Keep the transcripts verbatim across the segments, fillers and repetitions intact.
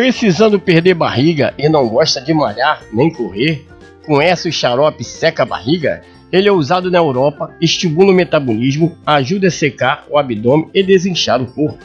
Precisando perder barriga e não gosta de malhar nem correr? Conhece o xarope Seca Barriga? Ele é usado na Europa, estimula o metabolismo, ajuda a secar o abdômen e desinchar o corpo.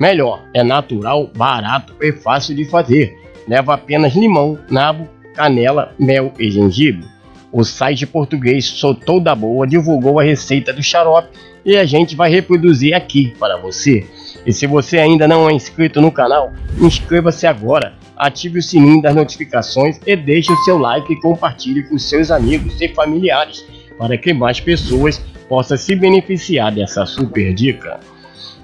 Melhor, é natural, barato e fácil de fazer. Leva apenas limão, nabo, canela, mel e gengibre. O site português Soltou da Boa divulgou a receita do xarope e a gente vai reproduzir aqui para você. E se você ainda não é inscrito no canal, inscreva-se agora, ative o sininho das notificações e deixe o seu like e compartilhe com seus amigos e familiares para que mais pessoas possam se beneficiar dessa super dica.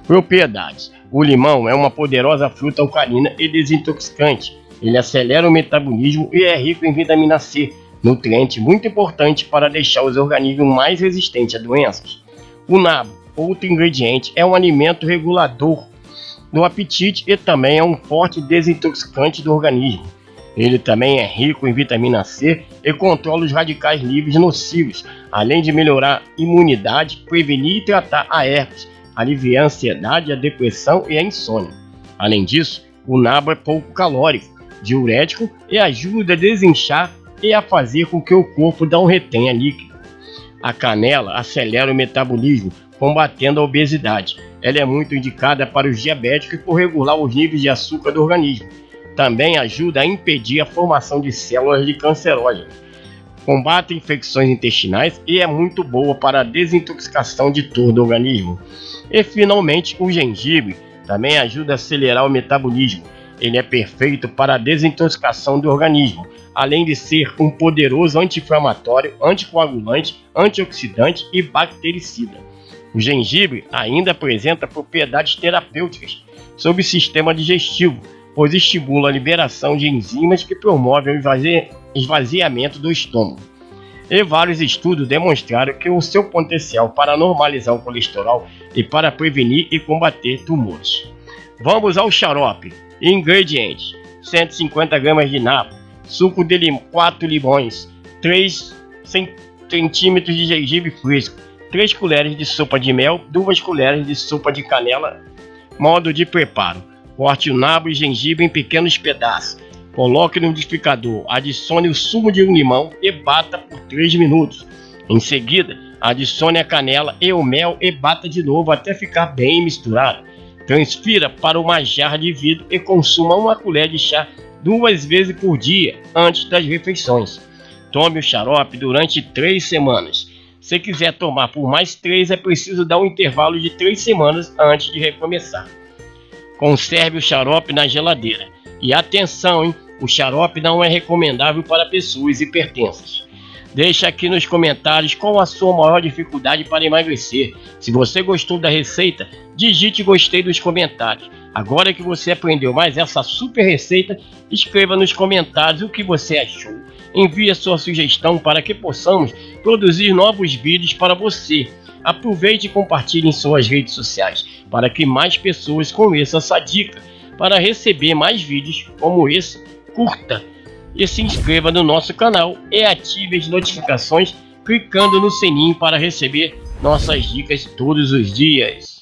Propriedades: o limão é uma poderosa fruta alcalina e desintoxicante. Ele acelera o metabolismo e é rico em vitamina C, nutriente muito importante para deixar os organismos mais resistentes a doenças. O nabo, outro ingrediente, é um alimento regulador do apetite e também é um forte desintoxicante do organismo. Ele também é rico em vitamina C e controla os radicais livres nocivos, além de melhorar a imunidade, prevenir e tratar a herpes, aliviar a ansiedade, a depressão e a insônia. Além disso, o nabo é pouco calórico, diurético e ajuda a desinchar e a fazer com que o corpo não retenha líquido. A canela acelera o metabolismo, combatendo a obesidade. Ela é muito indicada para os diabéticos por regular os níveis de açúcar do organismo. Também ajuda a impedir a formação de células de cancerógenas. Combate infecções intestinais e é muito boa para a desintoxicação de todo o organismo. E finalmente, o gengibre também ajuda a acelerar o metabolismo. Ele é perfeito para a desintoxicação do organismo, além de ser um poderoso anti-inflamatório, anticoagulante, antioxidante e bactericida. O gengibre ainda apresenta propriedades terapêuticas sobre o sistema digestivo, pois estimula a liberação de enzimas que promovem o esvaziamento do estômago. E vários estudos demonstraram que o seu potencial para normalizar o colesterol e para prevenir e combater tumores. Vamos ao xarope. Ingredientes: cento e cinquenta gramas de nabo, suco de lim quatro limões, três centímetros de gengibre fresco, três colheres de sopa de mel, duas colheres de sopa de canela. Modo de preparo: corte o nabo e gengibre em pequenos pedaços, coloque no liquidificador, adicione o sumo de um limão e bata por três minutos. Em seguida, adicione a canela e o mel e bata de novo até ficar bem misturado. Transfira para uma jarra de vidro e consuma uma colher de chá duas vezes por dia antes das refeições. Tome o xarope durante três semanas. Se quiser tomar por mais três, é preciso dar um intervalo de três semanas antes de recomeçar. Conserve o xarope na geladeira. E atenção, hein? O xarope não é recomendável para pessoas hipertensas. Deixe aqui nos comentários qual a sua maior dificuldade para emagrecer. Se você gostou da receita, digite gostei nos comentários. Agora que você aprendeu mais essa super receita, escreva nos comentários o que você achou. Envie a sua sugestão para que possamos produzir novos vídeos para você. Aproveite e compartilhe em suas redes sociais para que mais pessoas conheçam essa dica. Para receber mais vídeos como esse, curta e se inscreva no nosso canal e ative as notificações clicando no sininho para receber nossas dicas todos os dias.